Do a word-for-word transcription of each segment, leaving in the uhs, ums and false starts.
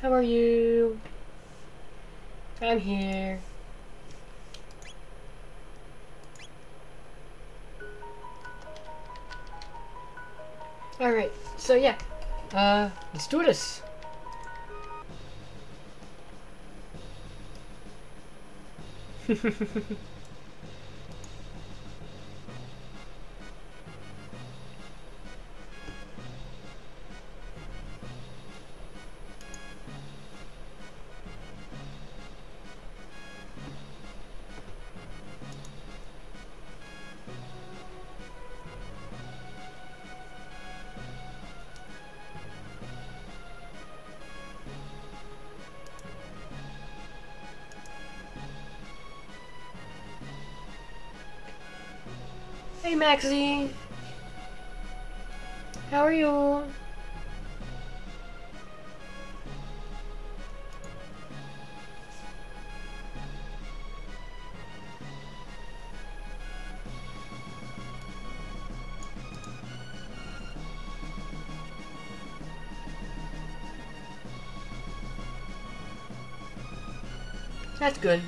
How are you? I'm here. Alright, so yeah, uh, let's do this. Hey Maxie, how are you? That's good.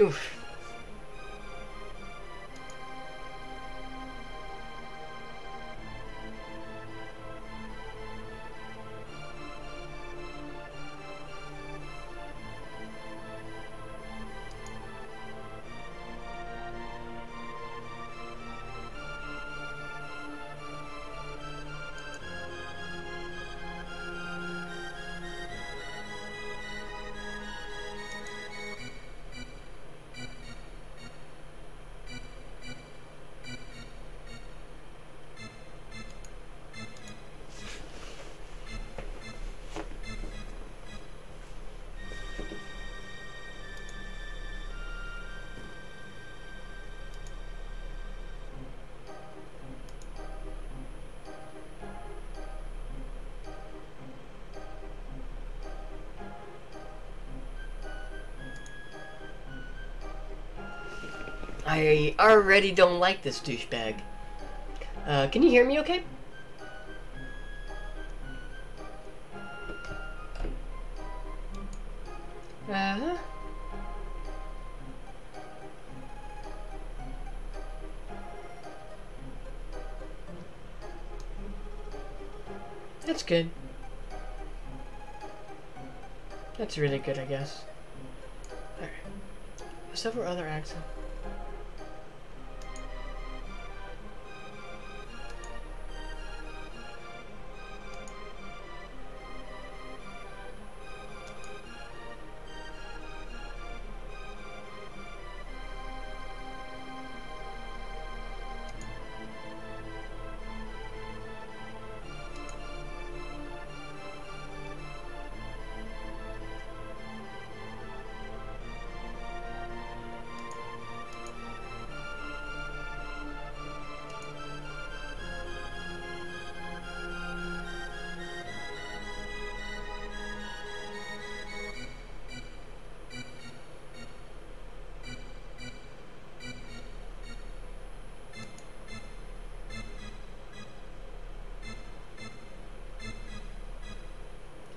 Oof. I already don't like this douchebag. Uh, can you hear me okay? Uh-huh. That's good. That's really good, I guess. Alright. There's several other accents.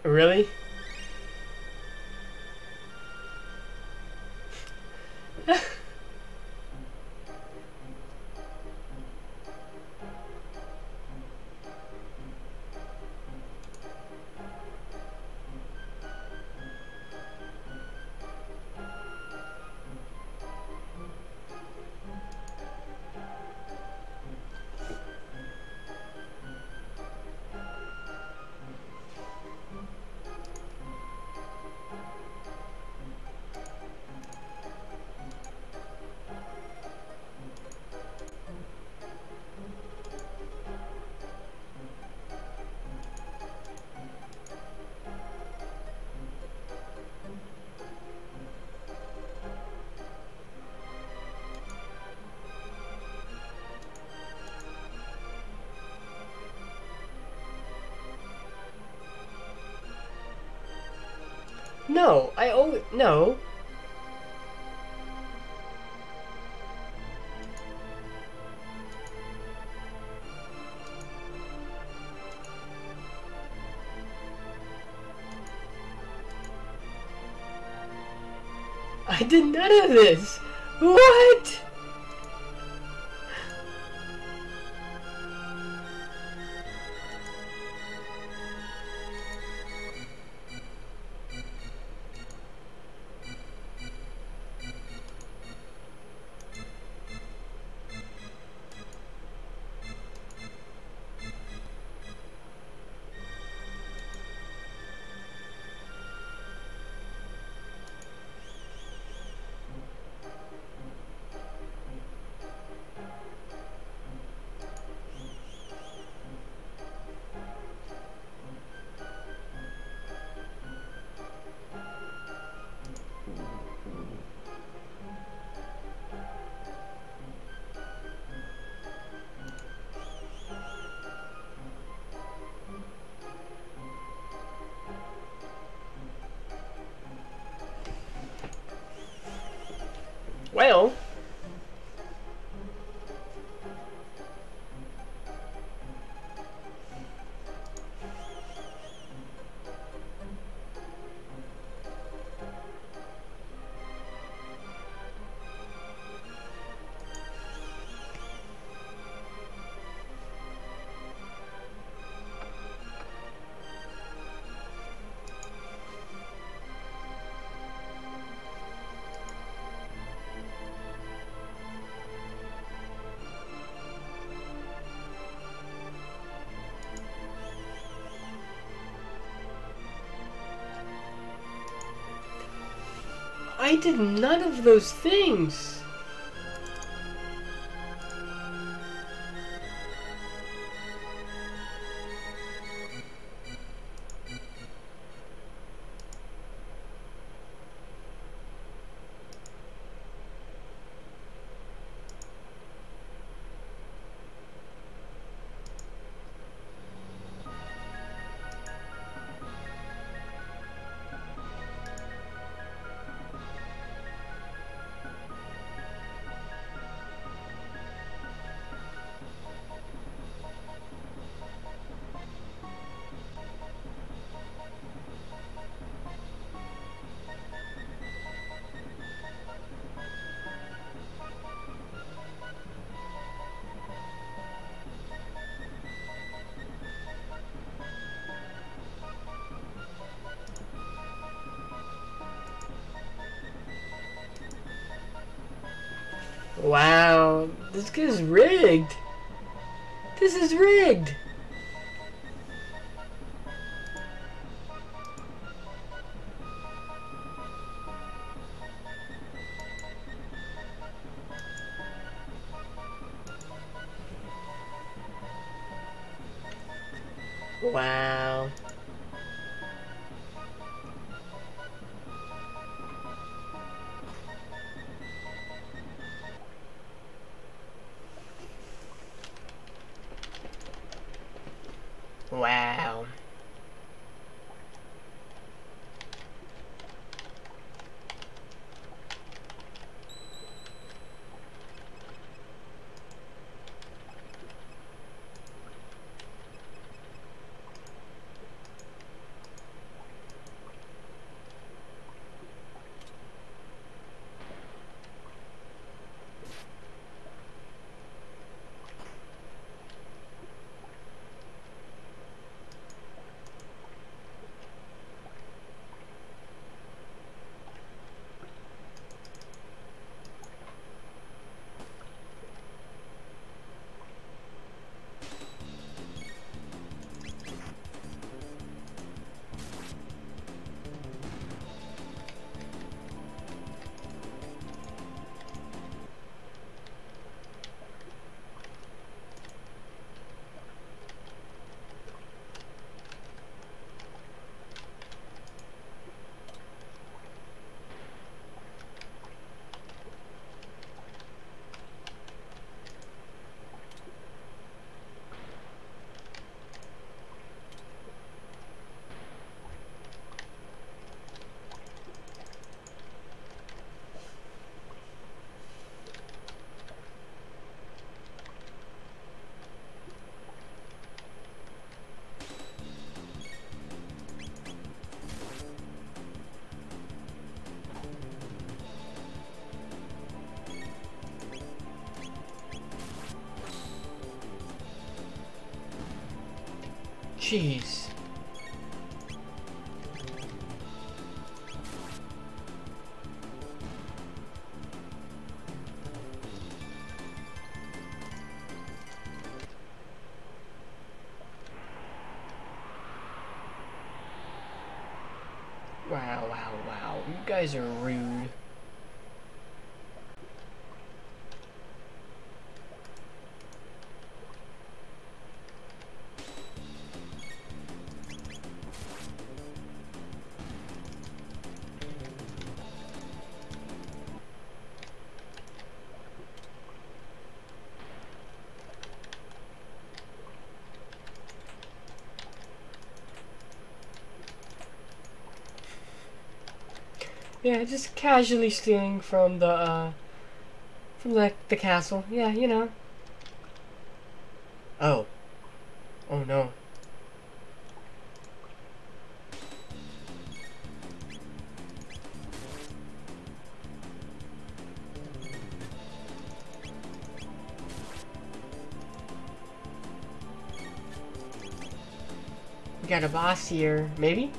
Really? No, I always no. I did none of this. What? Well, I did none of those things. Wow, this is rigged. This is rigged. Wow. Wow. Jeez. Wow, wow, wow. You guys are rude. Yeah, just casually stealing from the, uh, from the, the castle. Yeah, you know. Oh. Oh no. We got a boss here, maybe?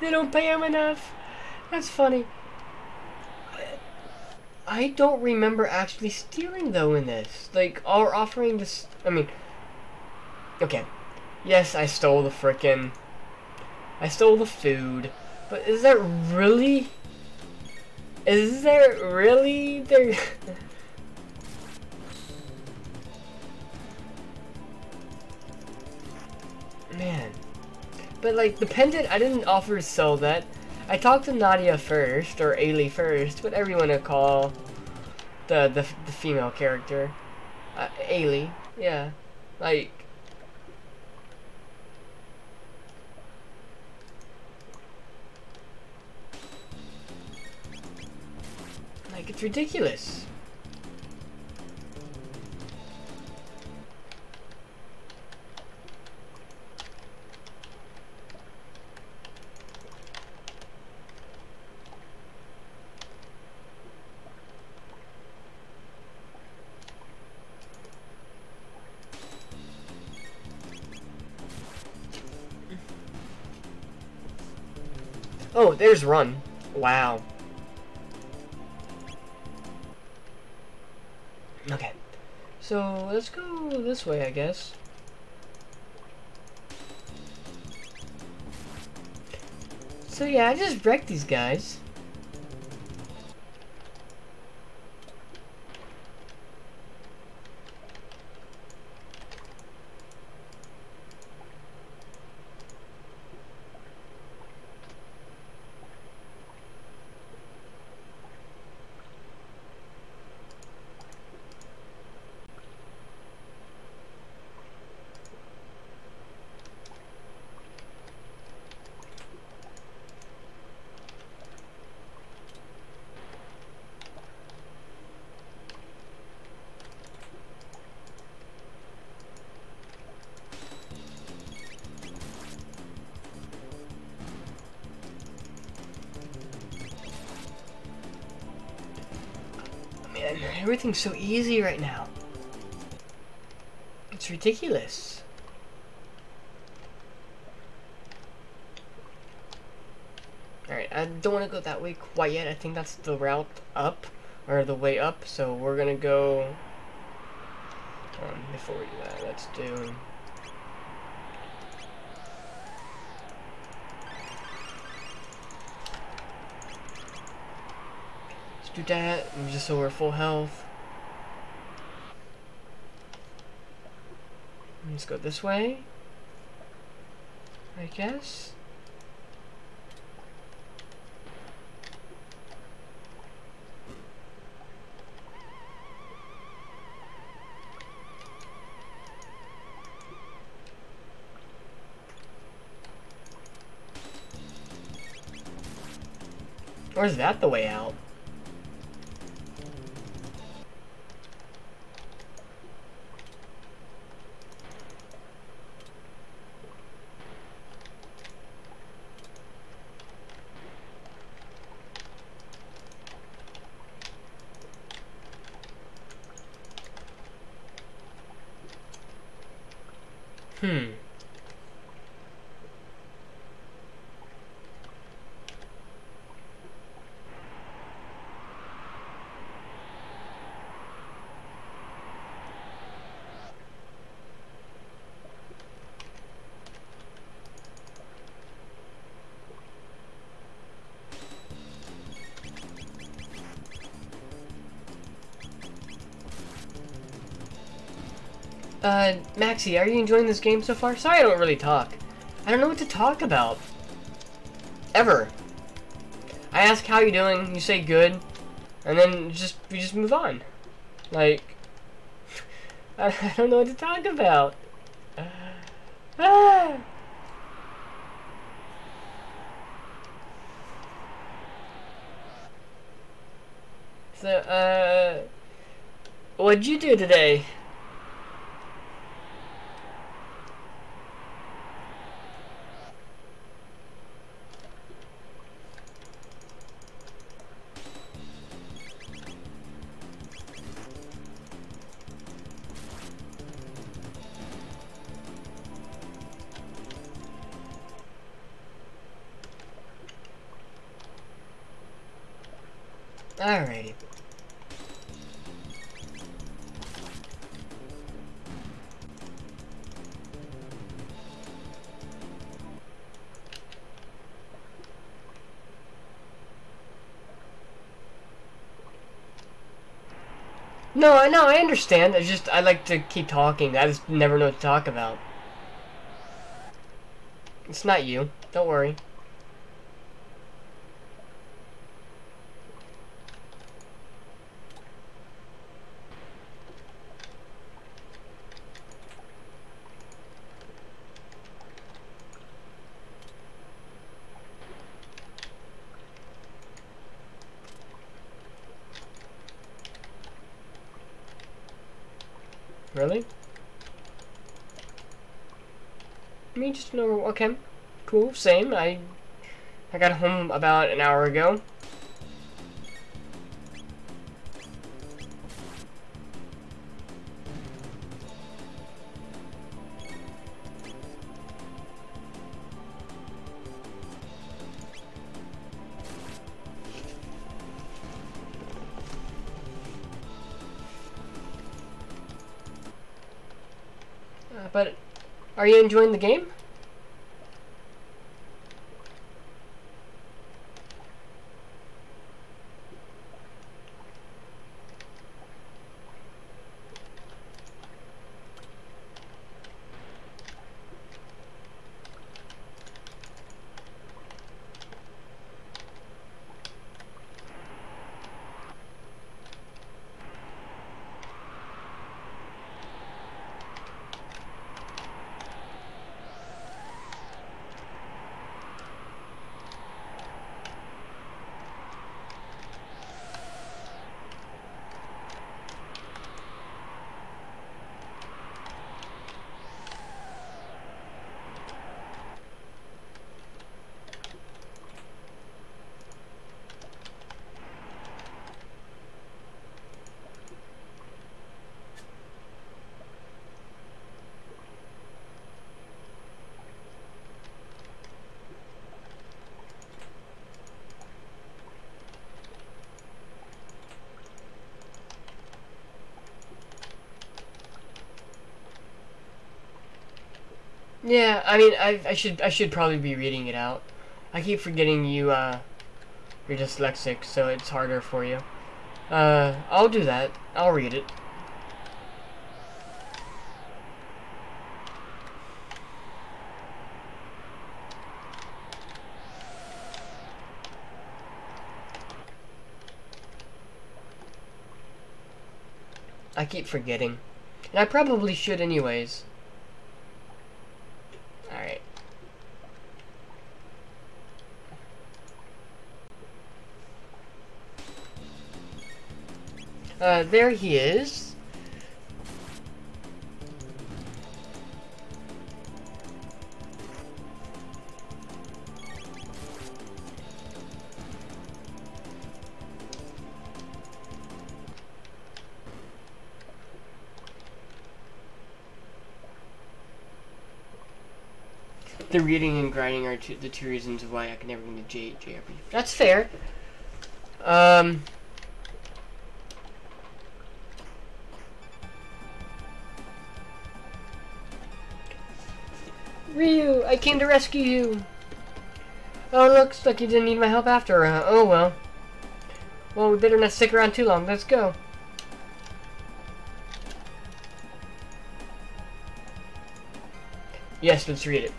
They don't pay him enough. That's funny. I don't remember actually stealing though in this. Like, or offering this. I mean, okay. Yes, I stole the frickin'. I stole the food. But is that really? Is there really there? Man. But like, the pendant, I didn't offer to sell that. I talked to Nadia first, or Ailie first, whatever you want to call the, the, the female character. Uh, Ailie, yeah. Like... Like, it's ridiculous. Oh, there's run. Wow. Okay. So, let's go this way, I guess. So yeah, I just wrecked these guys. Everything's so easy right now. It's ridiculous. Alright, I don't want to go that way quite yet. I think that's the route up, or the way up, so we're gonna go... Um, before we do that, let's do... Do that, and just so we're full health. Let's go this way, I guess. Or is that the way out? Hmm. Uh, Maxi, are you enjoying this game so far? Sorry I don't really talk. I don't know what to talk about. Ever. I ask how you doing, you say good, and then just we just move on. Like, I, I don't know what to talk about. Uh, ah. So, uh, what'd you do today? Alrighty. No, I know, I understand. I just, I like to keep talking. I just never know what to talk about. It's not you. Don't worry. Really? I mean, just know. Okay, cool. Same. I I got home about an hour ago. But are you enjoying the game? Yeah, I mean, I, I should I should probably be reading it out. I keep forgetting you, uh, you're dyslexic, so it's harder for you. Uh, I'll do that. I'll read it. I keep forgetting. And I probably should anyways. Uh, there he is. the reading and grinding are two, the two reasons why I can never win the J J R P. That's fair. Um. Ryu, I came to rescue you. Oh, looks like you didn't need my help after all. Oh well. Well, we better not stick around too long. Let's go. Yes, let's read it.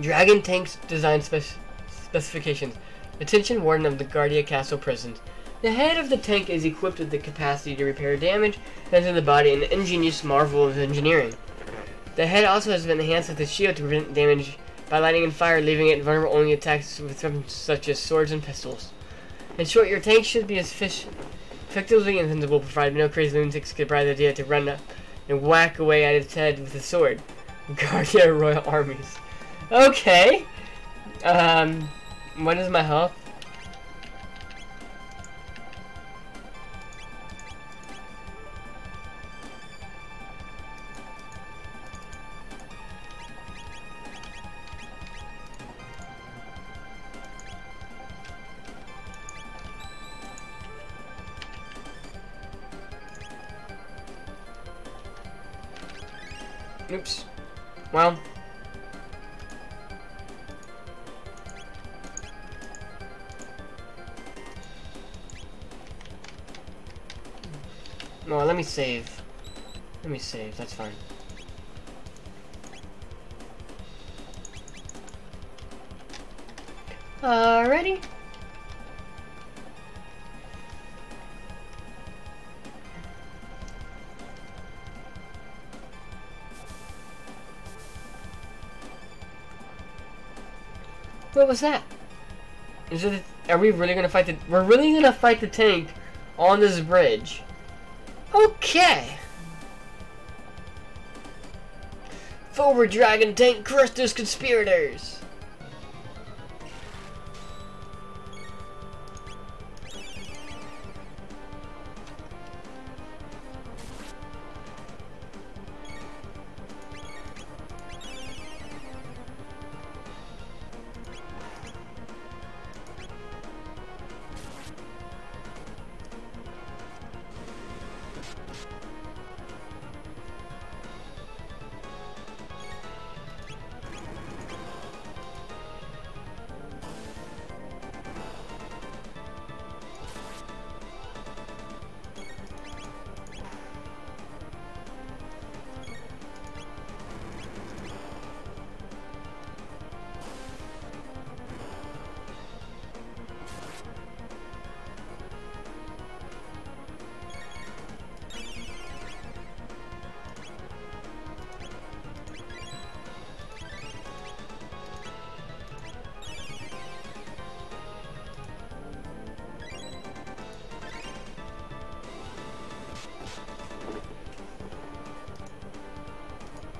Dragon Tank's design spec specifications. Attention Warden of the Guardia Castle Prisons. The head of the tank is equipped with the capacity to repair damage done to the body, an ingenious marvel of engineering. The head also has been enhanced with a shield to prevent damage by lightning and fire, leaving it vulnerable only to attacks with weapons such as swords and pistols. In short, your tank should be as effectively invincible, provided no crazy lunatics get bright idea to run up and whack away at its head with a sword. Guardia Royal Armies. Okay. Um, what is my health? Oops. Well. No, let me save. Let me save. That's fine. Alrighty. What was that? Is it? Are we really gonna fight the? We're really gonna fight the tank on this bridge. Okay. Forward, Dragon Tank! Crush those conspirators!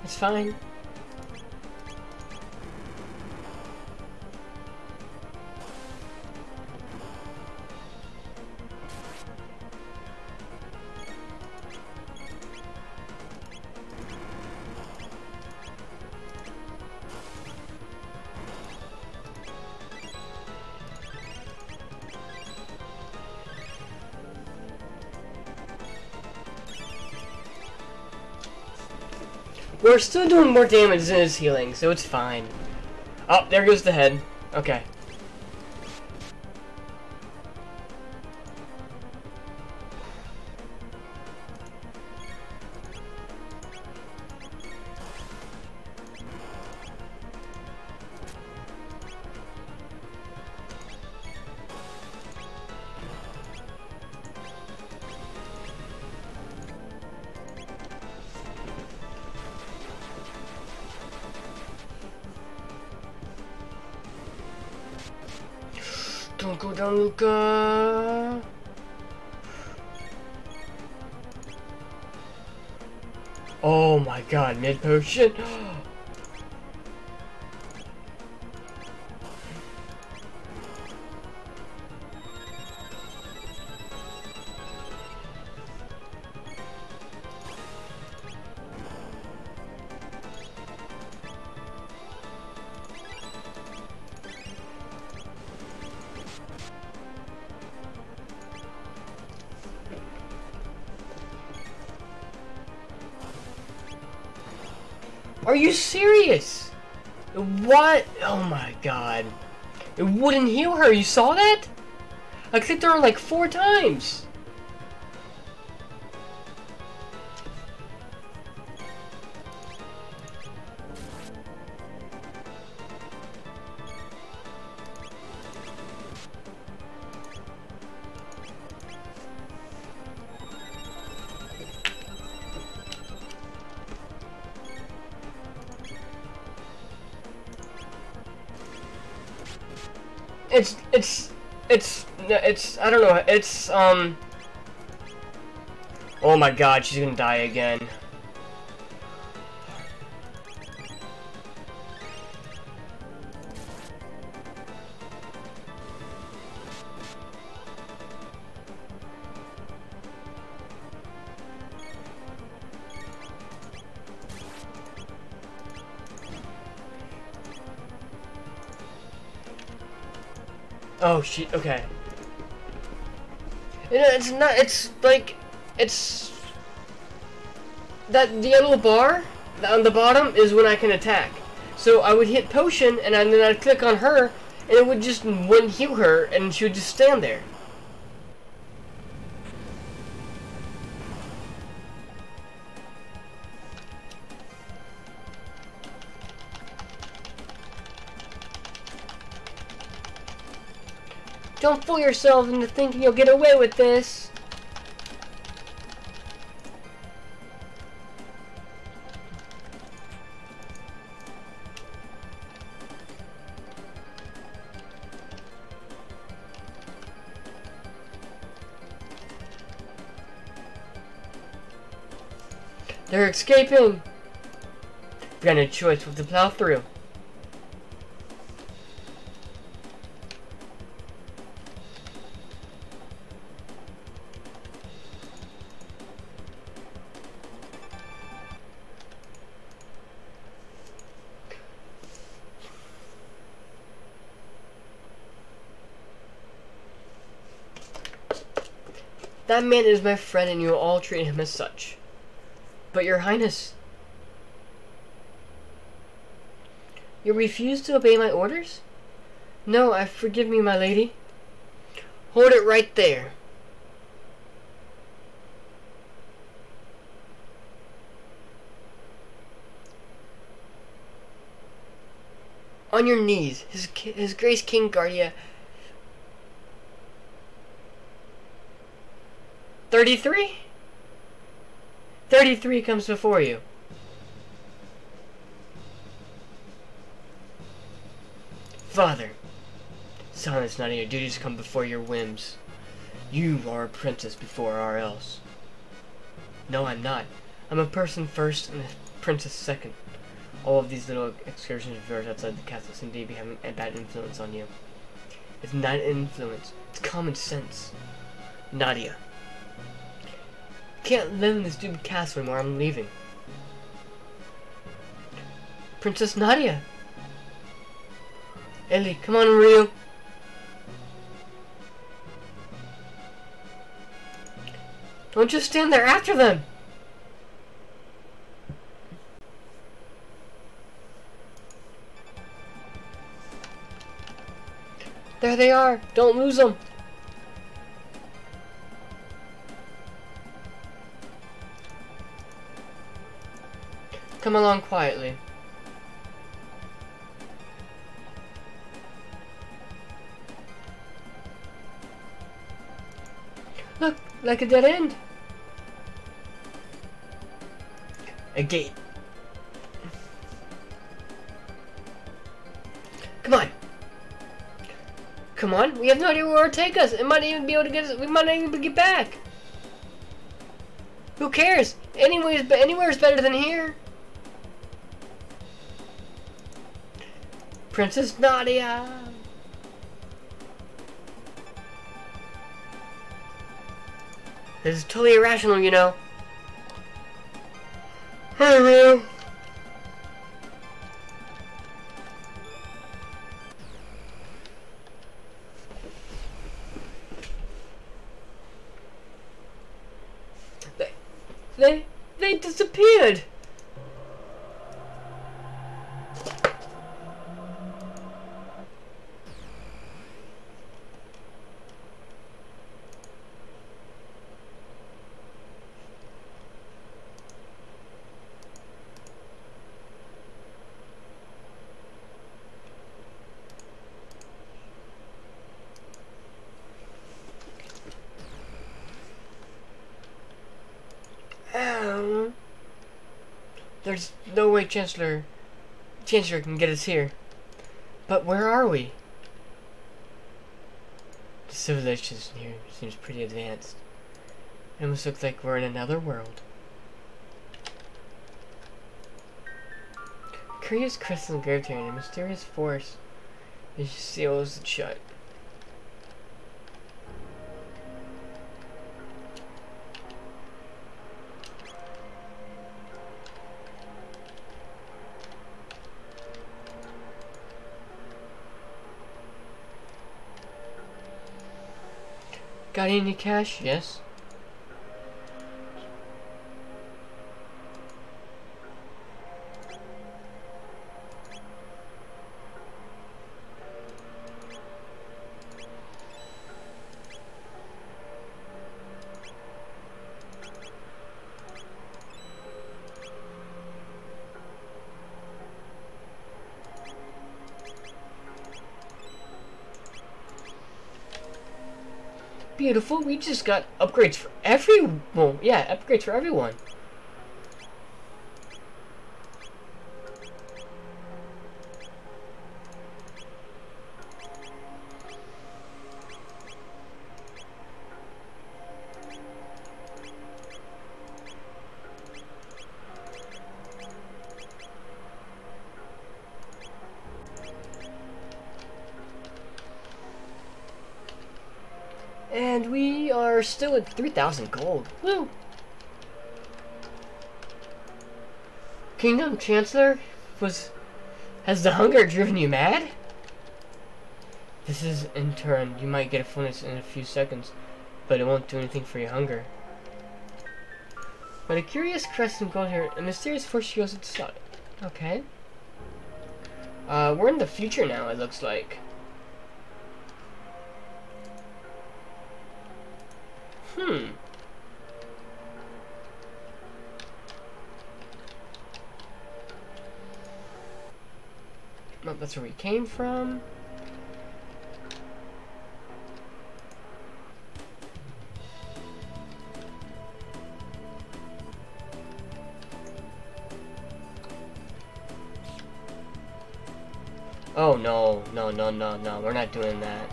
It's fine. We're still doing more damage than it's healing, so it's fine. Oh, there goes the head. Okay. Don't go down, Luca. Oh my god, mid potion. Are you serious? What? Oh my god. It wouldn't heal her. You saw that? I clicked her like four times. It's, it's, it's, it's, I don't know, it's, um, oh my god, she's gonna die again. Oh, she, okay. You know, it's not, it's like, it's, that yellow bar on the bottom is when I can attack. So I would hit potion, and then I'd click on her, and it would just, wouldn't heal her, and she would just stand there. Don't fool yourself into thinking you'll get away with this. They're escaping. We've got no choice but to plow through. That man is my friend, and you all treat him as such. But your highness... You refuse to obey my orders? No, I forgive me, my lady. Hold it right there. On your knees, his, his Grace King Guardia... thirty-three? thirty-three comes before you. Father, son, it's none of your duties to come before your whims. You are a princess before or else. No, I'm not. I'm a person first and a princess second. All of these little excursions of yours outside the castle seem to be having a bad influence on you. It's not influence. It's common sense. Nadia. Can't live in this stupid castle anymore. I'm leaving. Princess Nadia. Ailie, come on, Ryu. Don't just stand there after them. There they are. Don't lose them. Come along quietly. Look, like a dead end. A gate. Come on. Come on, we have no idea where it'll take us. It might even be able to get us, we might not even get back. Who cares? Anyways, but anywhere's better than here. Princess Nadia! This is totally irrational, you know. Hey, Ryu! They... They... They disappeared! down. There's no way Chancellor Chancellor can get us here. But where are we? The civilization here seems pretty advanced. It almost looks like we're in another world. A curious crystal gravity and a mysterious force which seals it shut. Got any cash? Yes. Beautiful, we just got upgrades for everyone. Well, yeah, upgrades for everyone. And we are still at three thousand gold. Woo! Kingdom Chancellor? Was... Has the hunger driven you mad? This is in turn. You might get a fullness in a few seconds, but it won't do anything for your hunger. But a curious crest and gold here, a mysterious force shields its shot. Okay. Uh, we're in the future now, it looks like. Hmm. Well, that's where we came from. Oh, no, no, no, no, no. We're not doing that.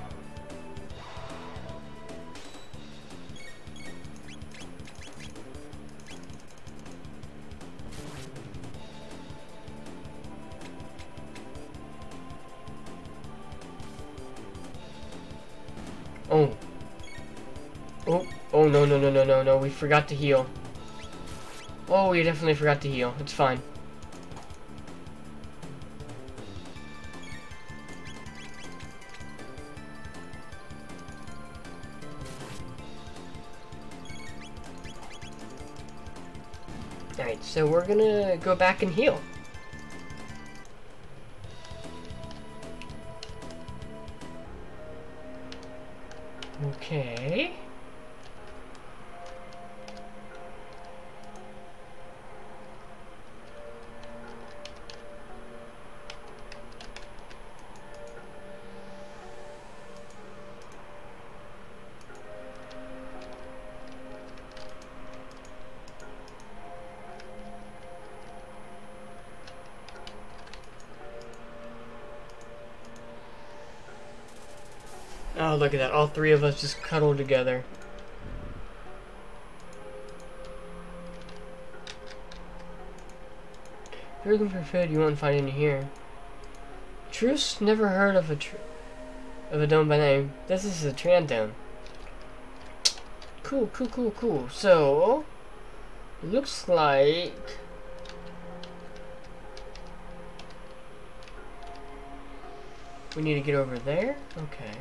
Oh. Oh, oh no, no, no, no, no, no, we forgot to heal. Oh, we definitely forgot to heal. It's fine. Alright, so we're gonna go back and heal. Okay. Oh, look at that. All three of us just cuddled together. If you're looking for food, you won't find any here. Truce? Never heard of a tr of a dome by name. This is a Trantown. Cool, cool, cool, cool. So, it looks like... we need to get over there? Okay.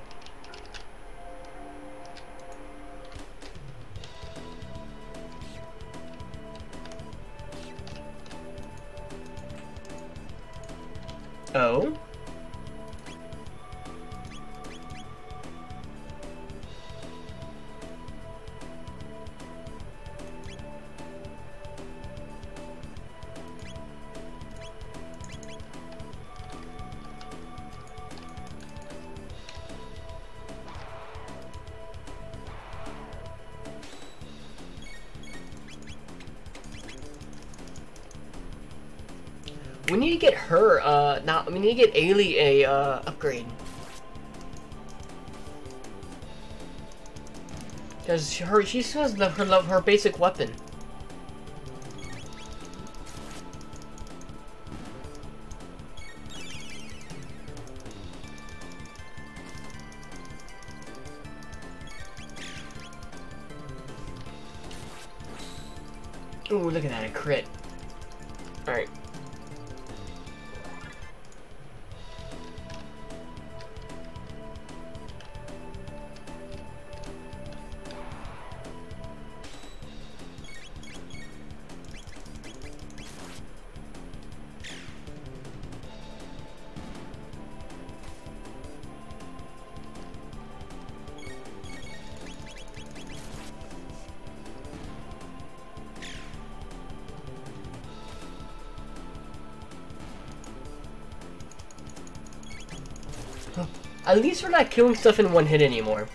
Oh. We need to get her, uh, not, we need to get Ailie a, uh, upgrade. Because her, she still has her, her, her basic weapon. Ooh, look at that, a crit. Alright. At least we're not killing stuff in one hit anymore.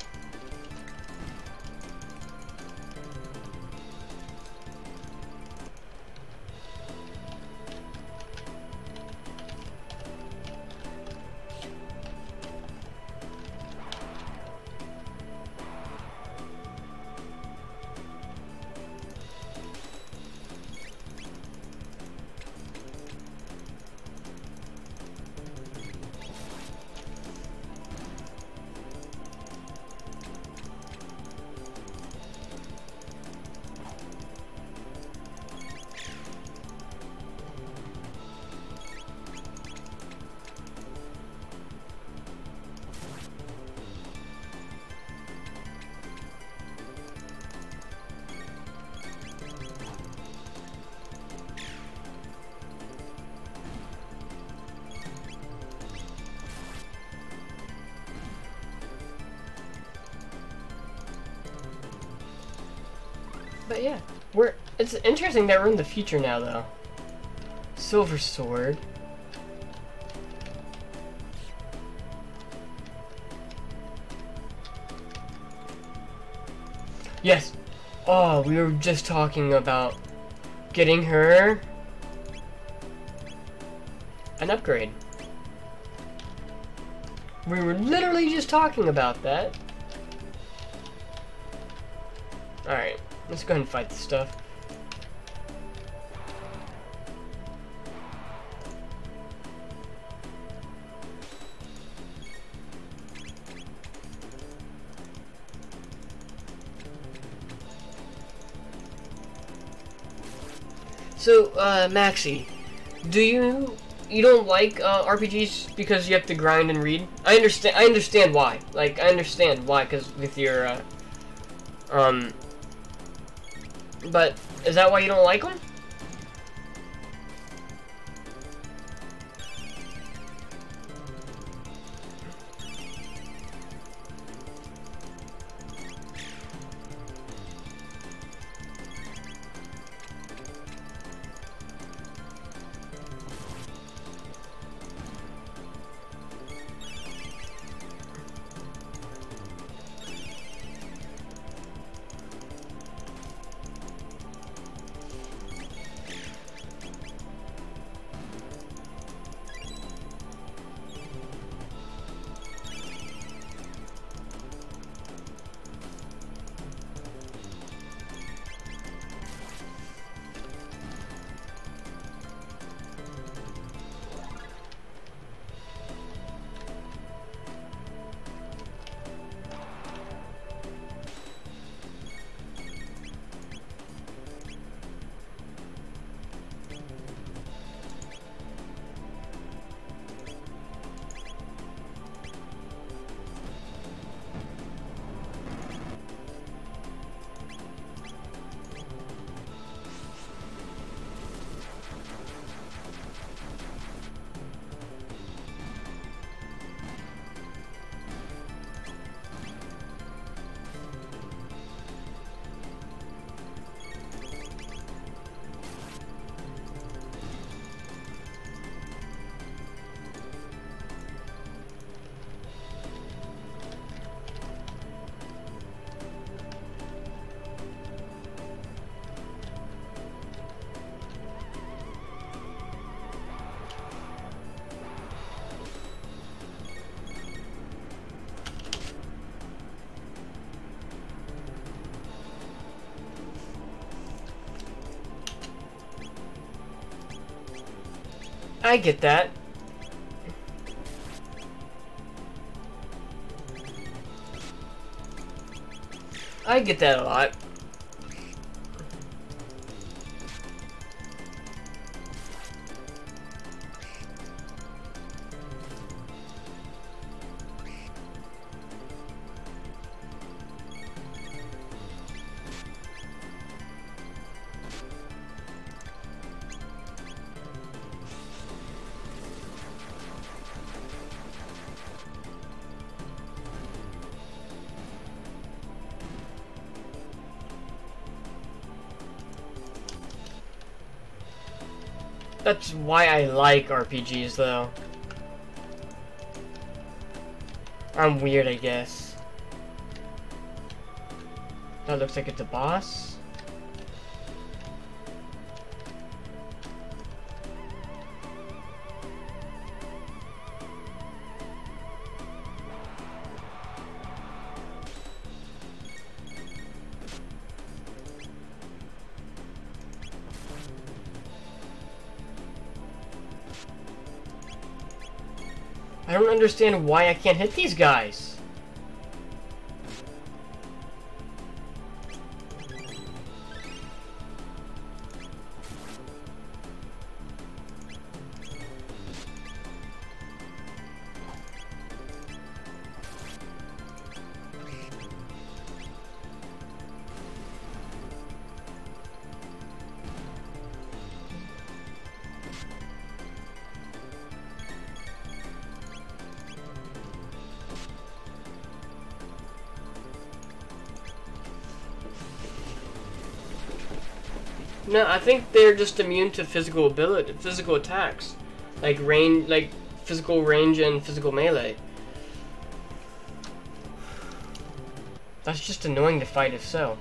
But yeah, we're, it's interesting that we're in the future now, though. Silver sword. Yes. Oh, we were just talking about getting her an upgrade. We were literally just talking about that. Alright. Let's go ahead and fight this stuff. So, uh, Maxie, do you you don't like uh, R P Gs because you have to grind and read? I understand. I understand why. Like, I understand why, because with your uh, um. But, is that why you don't like them? I get that. I get that a lot. That's why I like R P Gs, though. I'm weird, I guess. That looks like it's a boss. I don't understand why I can't hit these guys. No, I think they're just immune to physical ability, physical attacks, like range, like physical range and physical melee. That's just annoying to fight, if so.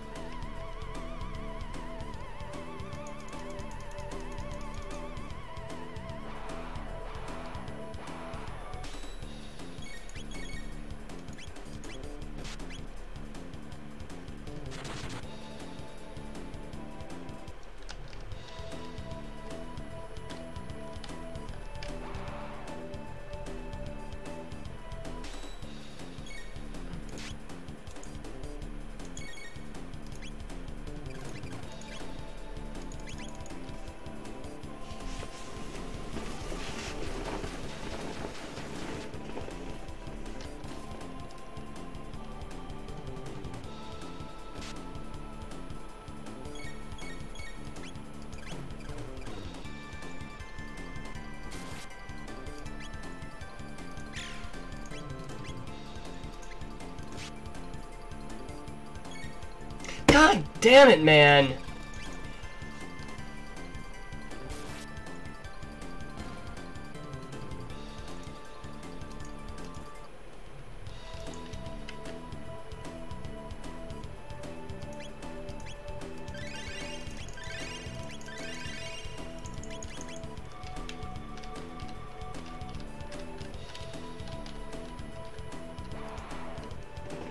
God damn it, man!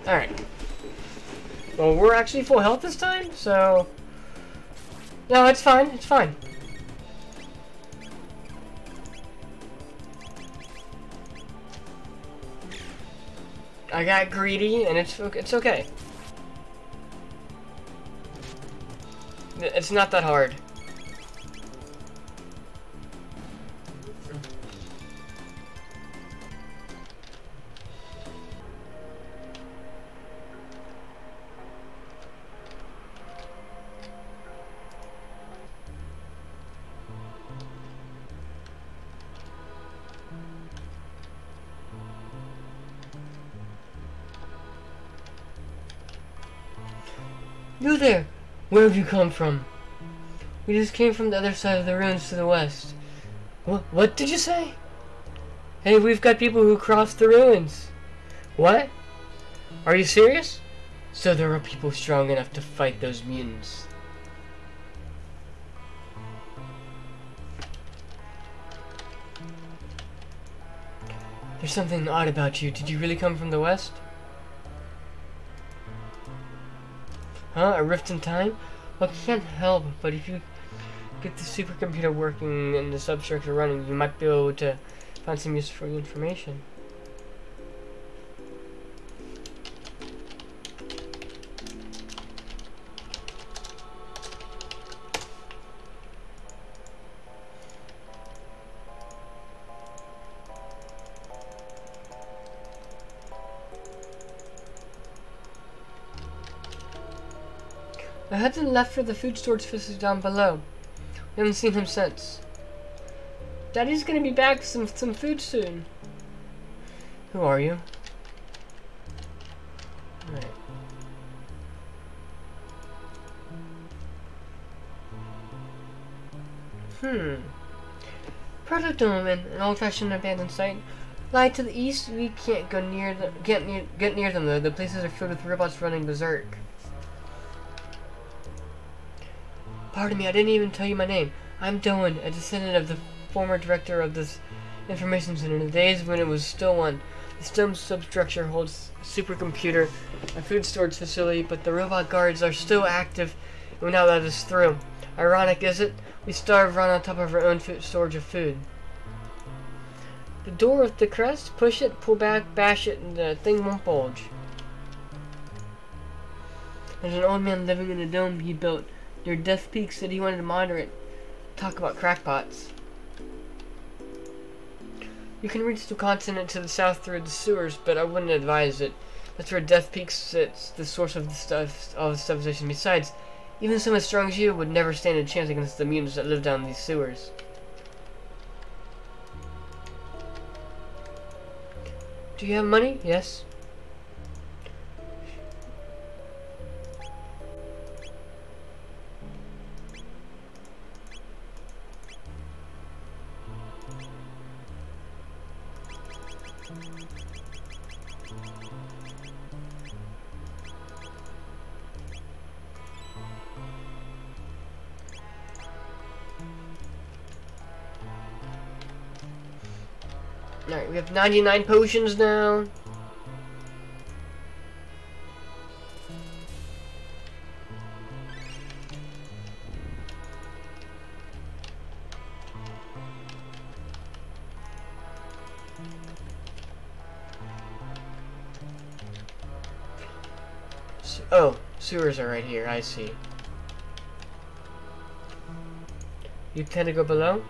Alright. Well, we're actually full health this time, so... No, it's fine, it's fine. I got greedy, and it's, it's okay. It's not that hard. You there! Where have you come from? We just came from the other side of the ruins to the west. What, what did you say? Hey, we've got people who crossed the ruins. What? Are you serious? So there are people strong enough to fight those mutants. There's something odd about you. Did you really come from the west? Huh? A rift in time? Well, I can't help but if you get the supercomputer working and the substructure running, you might be able to find some useful information. I had him left for the food storage facility down below. We haven't seen him since. Daddy's gonna be back with some, some food soon. Who are you? Alright. Hmm. Proto Dome, an old-fashioned abandoned site. Lie to the east, we can't go near them. Get near, get near them though. The places are filled with robots running berserk. Pardon me, I didn't even tell you my name. I'm Doan, a descendant of the former director of this information center in the days when it was still one. The stone substructure holds a supercomputer, a food storage facility, but the robot guards are still active and will not let us through. Ironic, is it? We starve right on top of our own food storage of food. The door with the crest, push it, pull back, bash it, and the thing won't bulge. There's an old man living in a dome he built. Your Death Peaks said he wanted to monitor it. Talk about crackpots. You can reach the continent to the south through the sewers, but I wouldn't advise it. That's where Death Peaks sits, the source of the stuff, all the civilization. Besides, even someone as strong as you would never stand a chance against the mutants that live down these sewers. Do you have money? Yes. Alright, we have ninety-nine potions now. So, oh, sewers are right here, I see. You plan to go below?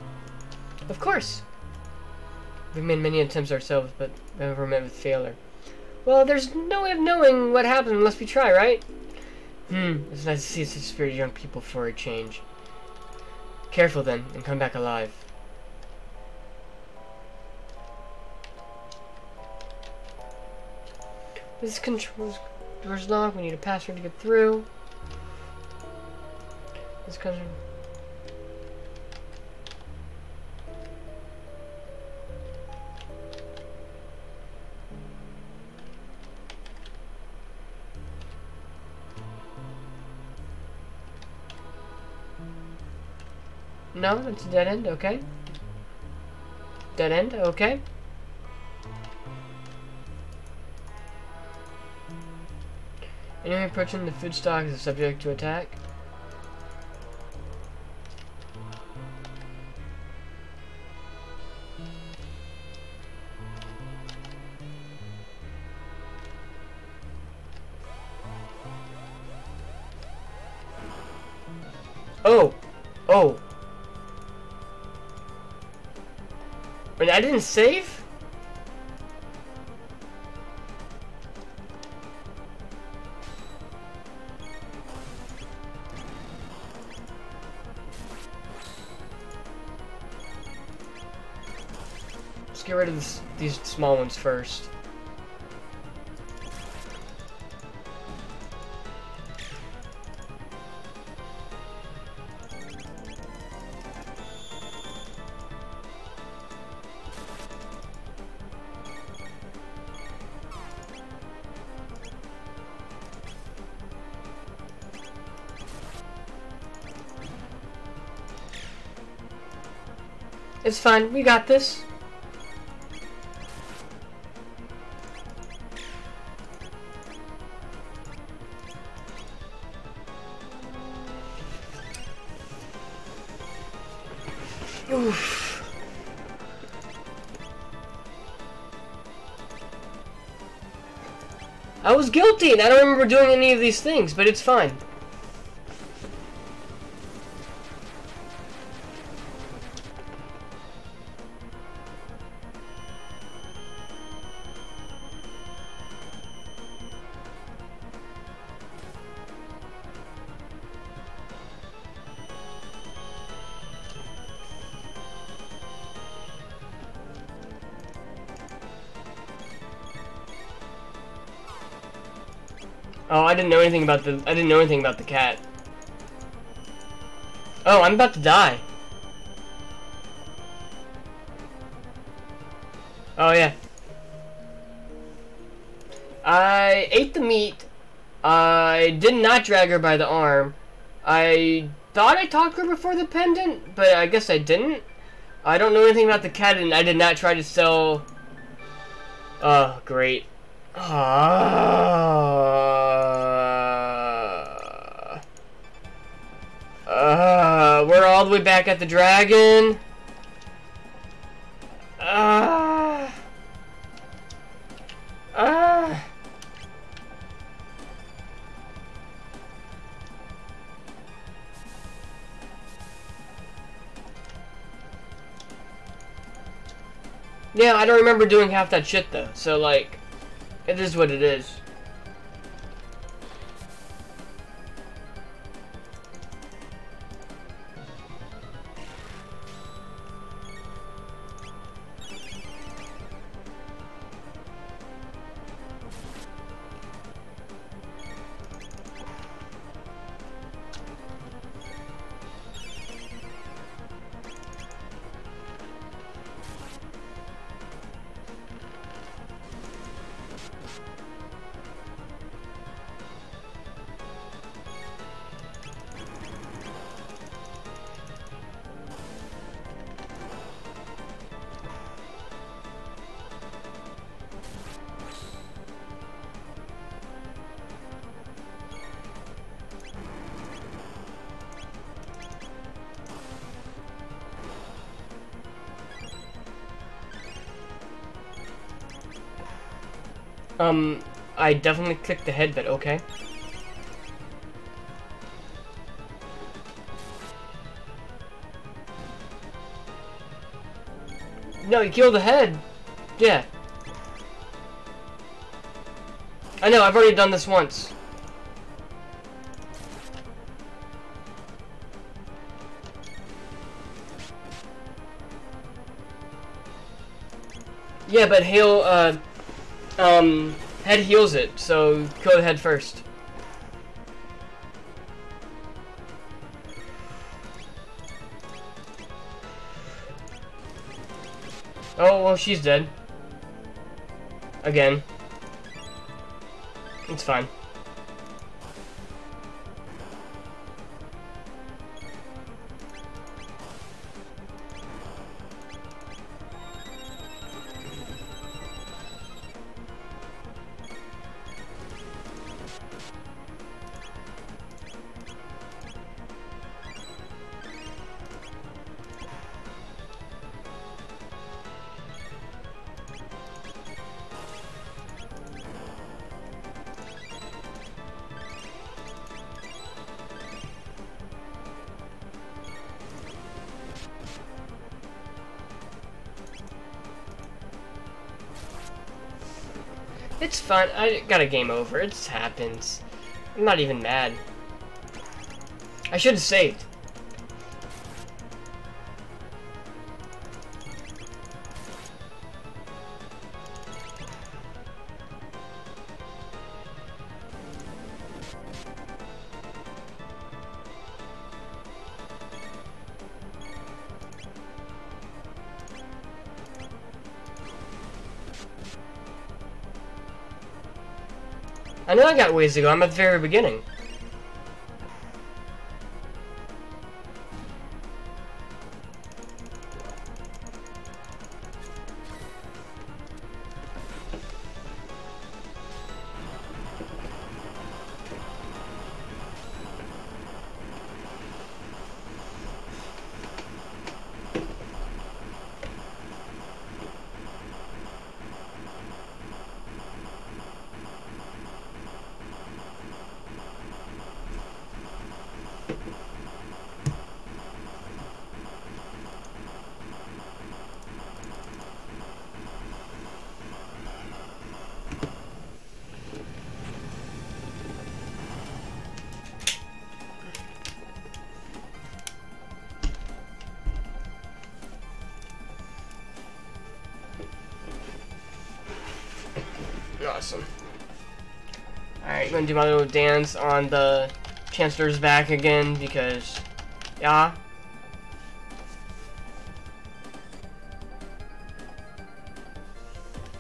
Of course! We've made many attempts ourselves, but never met with failure. Well, there's no way of knowing what happens unless we try, right? Hmm, it's nice to see such spirited young people for a change. Careful then, and come back alive. This controls door's locked. We need a password to get through. This comes. No, it's a dead end, okay. Dead end, okay. Anyone approaching the food stock is subject to attack. Oh! Oh! Wait, I didn't save? Let's get rid of this, these small ones first. It's fine, we got this. Oof. I was guilty and I don't remember doing any of these things, but it's fine. Oh, I didn't know anything about the- I didn't know anything about the cat. Oh, I'm about to die. Oh, yeah. I ate the meat. I did not drag her by the arm. I thought I talked to her before the pendant, but I guess I didn't. I don't know anything about the cat, and I did not try to sell... Oh, great. Uh, uh, we're all the way back at the dragon. Uh, uh. Yeah, I don't remember doing half that shit though, so like... It is what it is. Um, I definitely clicked the head, but okay. No, you killed the head! Yeah. I know, I've already done this once. Yeah, but he'll, uh... Um, head heals it, so go head first. Oh, well, she's dead. Again. It's fine. It's fine. I got a game over. It just happens. I'm not even mad. I should have saved. I know I got ways to go, I'm at the very beginning. Awesome. Alright, I'm gonna do my little dance on the Chancellor's back again because, yeah.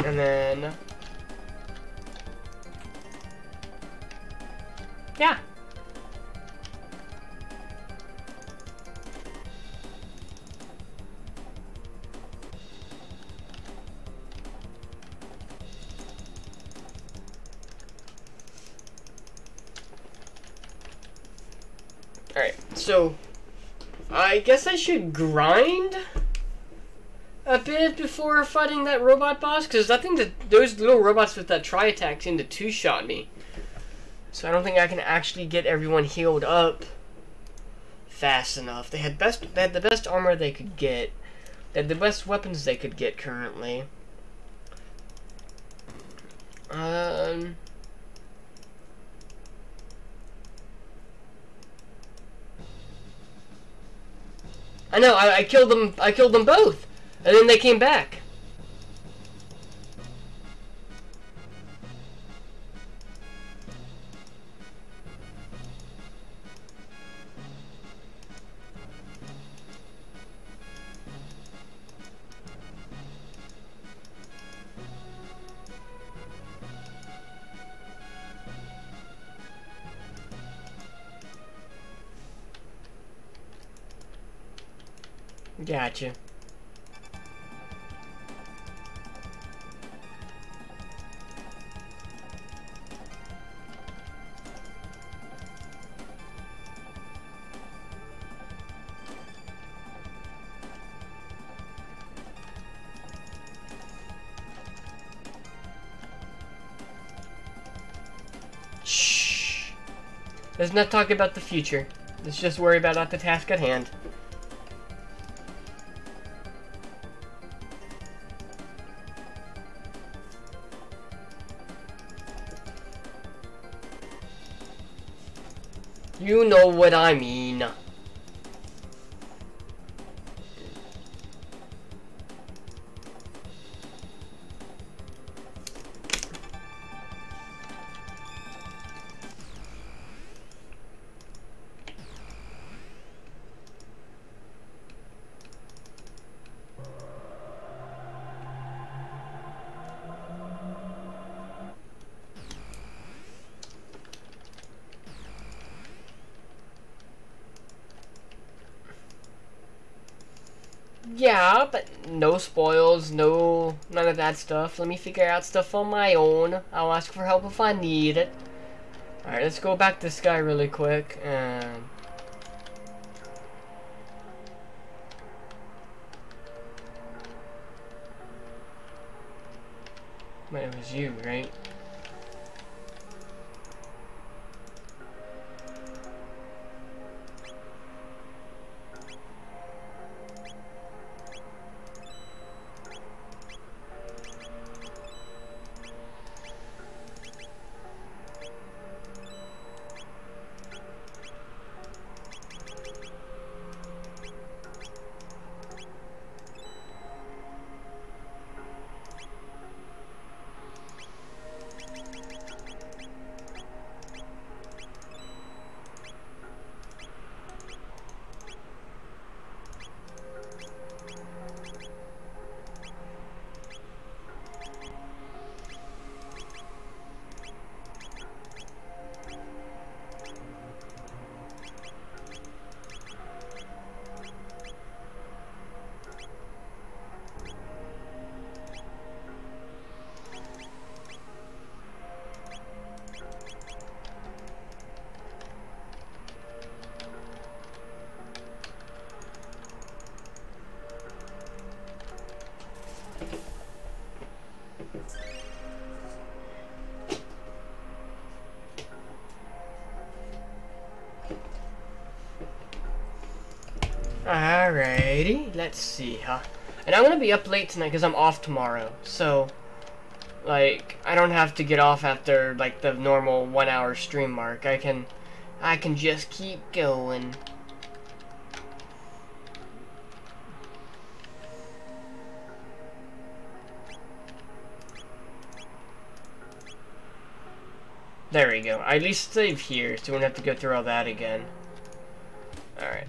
And then, yeah. So, I guess I should grind a bit before fighting that robot boss, because I think that those little robots with that tri-attack seem to two-shot me. So I don't think I can actually get everyone healed up fast enough. They had best, they had the best armor they could get. They had the best weapons they could get currently. Um... I know, I, I killed them, I killed them both, and then they came back. Gotcha. Shh. Let's not talk about the future. Let's just worry about not the task at hand. You know what I mean. Yeah, but no spoils, no, none of that stuff. Let me figure out stuff on my own. I'll ask for help if I need it. Alright, let's go back to this guy really quick. And wait, it was you, right? Alrighty, let's see, huh? And I'm gonna be up late tonight because I'm off tomorrow, so like I don't have to get off after like the normal one hour stream mark. I can I can just keep going. There we go. I at least save here, so we don't have to go through all that again. Alright.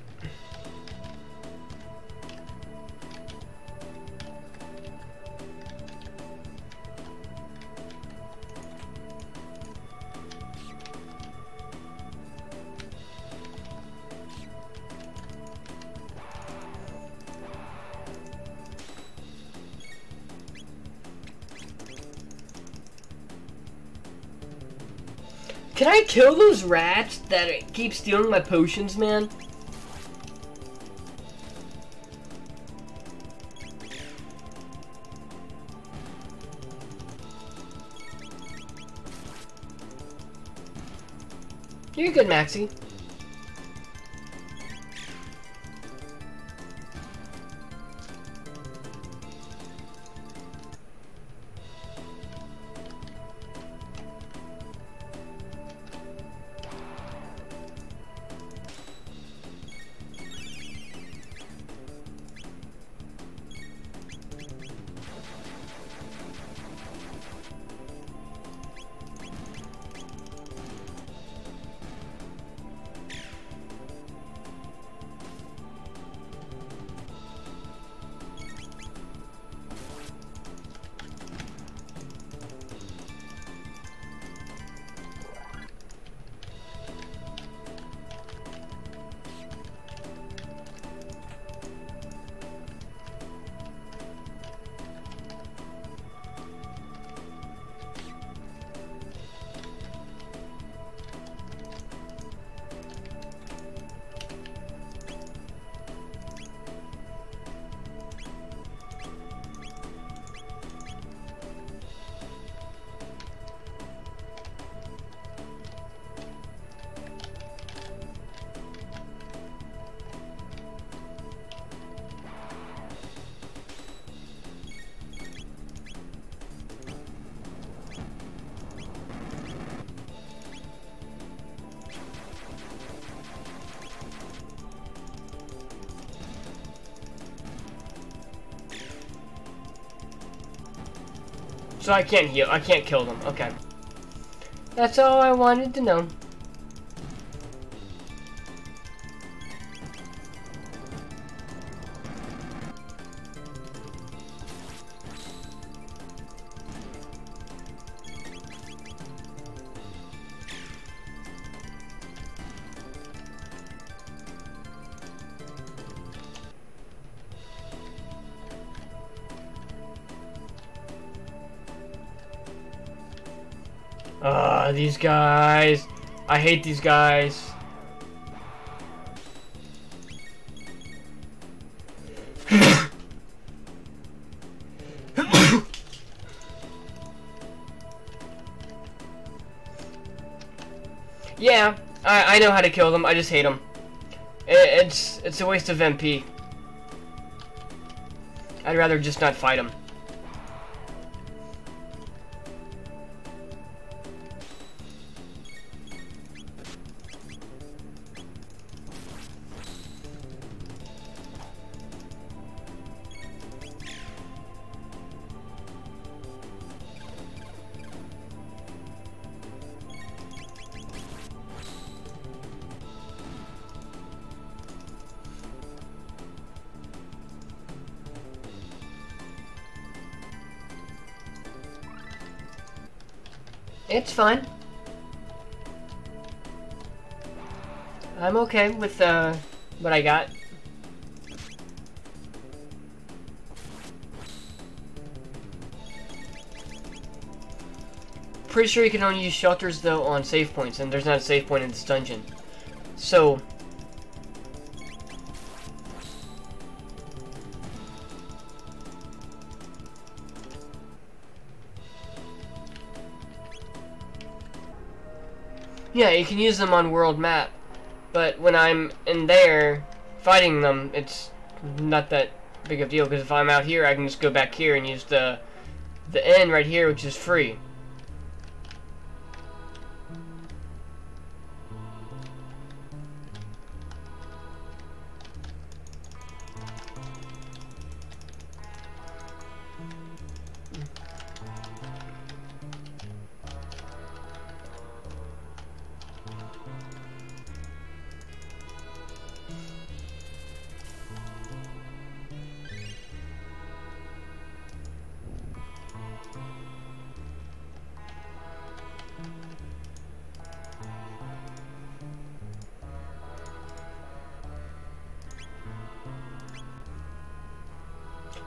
Can I kill those rats that keep stealing my potions, man? You're good, Maxie. So I can't heal. I can't kill them. Okay. That's all I wanted to know. Uh, these guys. I hate these guys. Yeah, I, I know how to kill them. I just hate them. It, it's, it's a waste of M P. I'd rather just not fight them. It's fine. I'm okay with uh, what I got. Pretty sure you can only use shelters though on save points, and there's not a save point in this dungeon. So yeah, you can use them on world map, but when I'm in there fighting them, it's not that big of a deal, because if I'm out here, I can just go back here and use the the end right here, which is free.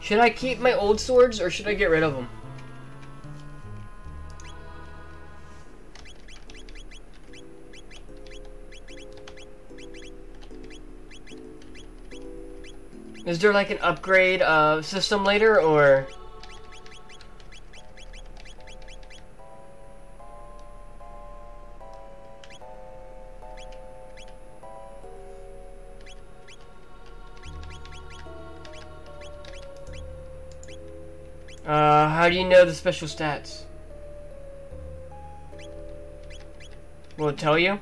Should I keep my old swords, or should I get rid of them? Is there like an upgrade uh, system later, or...? Uh, how do you know the special stats? Will it tell you?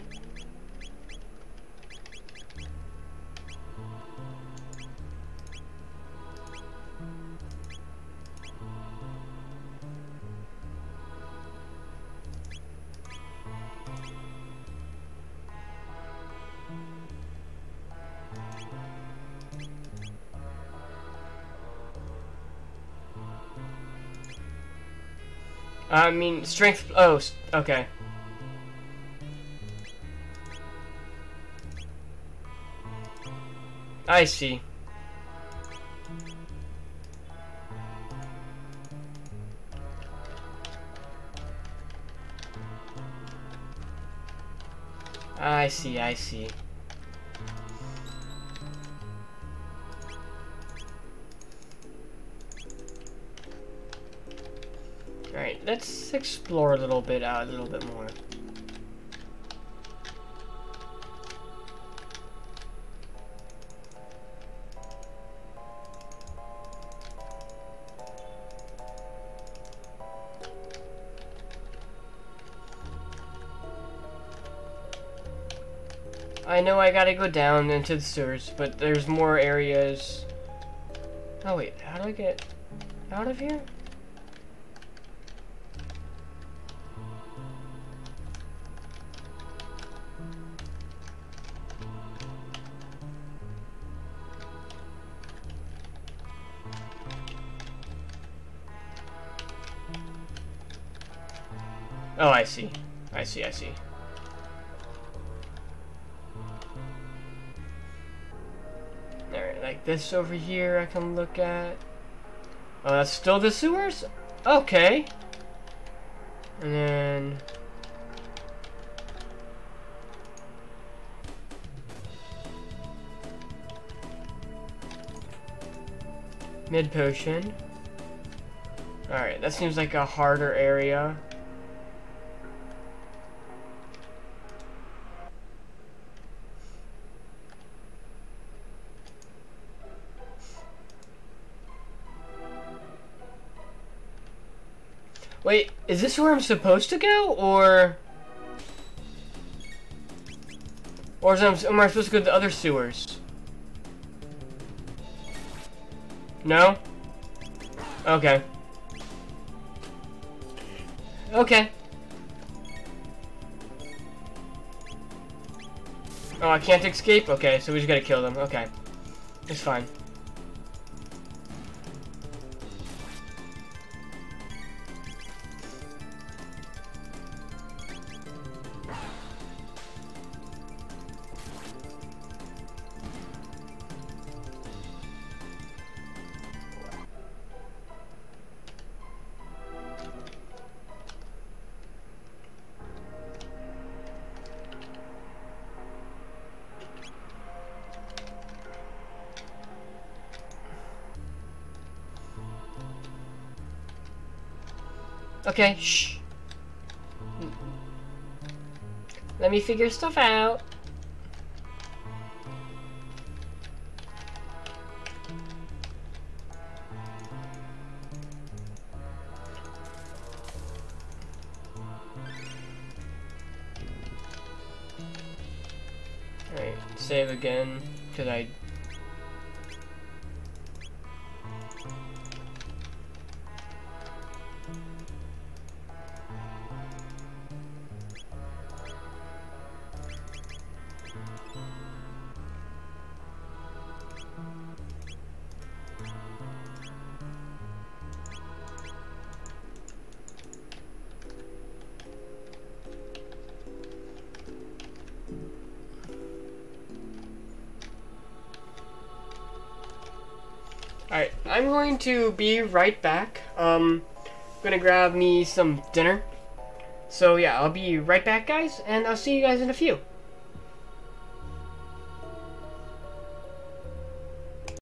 I mean, strength... Oh, okay. I see. I see, I see. Alright, let's explore a little bit out, uh, a little bit more. I know I gotta go down into the sewers, but there's more areas. Oh wait, how do I get out of here? Oh, I see. I see, I see. Alright, like this over here I can look at. Oh, that's still the sewers? Okay. And then... mid potion. Alright, that seems like a harder area. Wait, is this where I'm supposed to go, or... Or is I'm, am I supposed to go to the other sewers? No? Okay. Okay. Oh, I can't escape? Okay, so we just gotta kill them. Okay. It's fine. Okay, shh. Let me figure stuff out. save again, because I... Alright, I'm going to be right back. Um, I'm gonna grab me some dinner. So yeah, I'll be right back, guys, and I'll see you guys in a few.